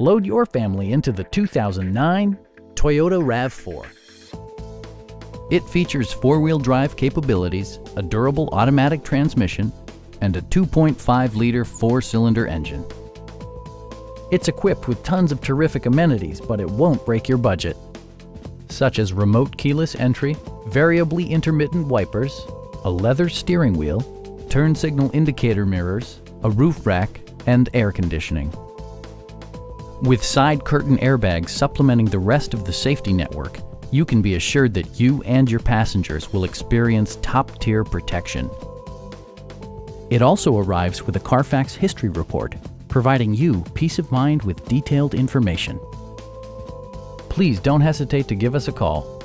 Load your family into the 2009 Toyota RAV4. It features four-wheel drive capabilities, a durable automatic transmission, and a 2.5-liter four-cylinder engine. It's equipped with tons of terrific amenities, but it won't break your budget, such as remote keyless entry, variably intermittent wipers, a leather steering wheel, turn signal indicator mirrors, a roof rack, and air conditioning. With side curtain airbags supplementing the rest of the safety network, you can be assured that you and your passengers will experience top-tier protection. It also arrives with a Carfax history report, providing you peace of mind with detailed information. Please don't hesitate to give us a call.